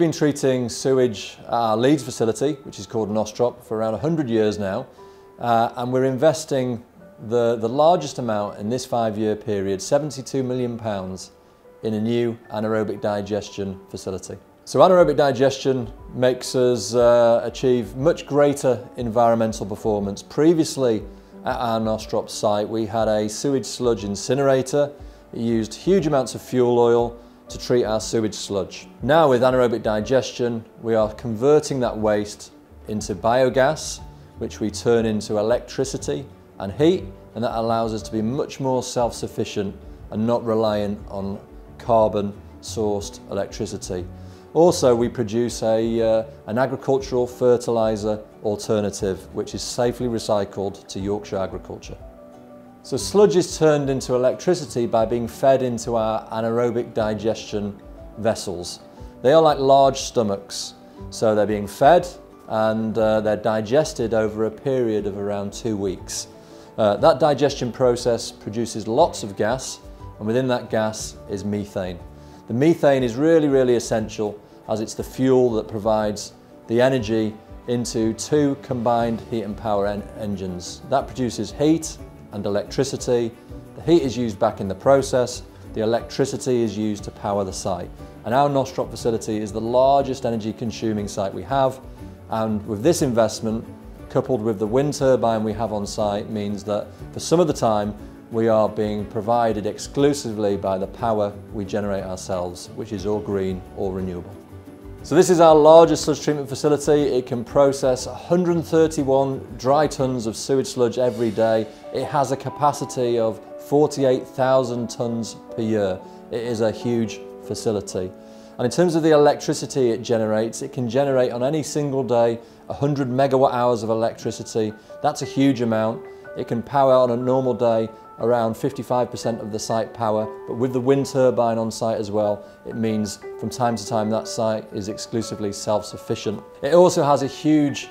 We've been treating sewage at our Leeds facility, which is called Knostrop, for around 100 years now, and we're investing the largest amount in this 5-year period, £72 million, in a new anaerobic digestion facility. So anaerobic digestion makes us achieve much greater environmental performance. Previously at our Knostrop site, we had a sewage sludge incinerator. It used huge amounts of fuel oil to treat our sewage sludge. Now with anaerobic digestion, we are converting that waste into biogas, which we turn into electricity and heat, and that allows us to be much more self-sufficient and not reliant on carbon-sourced electricity. Also, we produce an agricultural fertiliser alternative, which is safely recycled to Yorkshire agriculture. So sludge is turned into electricity by being fed into our anaerobic digestion vessels. They are like large stomachs, so they're being fed and they're digested over a period of around 2 weeks. That digestion process produces lots of gas, and within that gas is methane. The methane is really essential, as it's the fuel that provides the energy into 2 combined heat and power engines. That produces heat and electricity. The heat is used back in the process, the electricity is used to power the site. And our Knostrop facility is the largest energy consuming site we have, and with this investment, coupled with the wind turbine we have on site, means that for some of the time we are being provided exclusively by the power we generate ourselves, which is all green or renewable. So this is our largest sludge treatment facility. It can process 131 dry tonnes of sewage sludge every day. It has a capacity of 48,000 tonnes per year. It is a huge facility. And in terms of the electricity it generates, it can generate on any single day 100 megawatt hours of electricity. That's a huge amount. It can power on a normal day around 55% of the site power, but with the wind turbine on site as well, it means from time to time that site is exclusively self-sufficient. It also has a huge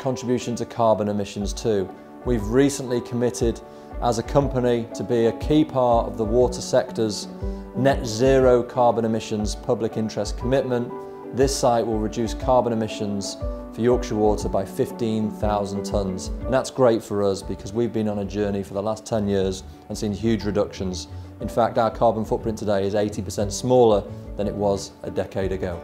contribution to carbon emissions too. We've recently committed as a company to be a key part of the water sector's net zero carbon emissions public interest commitment. This site will reduce carbon emissions for Yorkshire Water by 15,000 tonnes, and that's great for us because we've been on a journey for the last 10 years and seen huge reductions. In fact, our carbon footprint today is 80% smaller than it was a decade ago.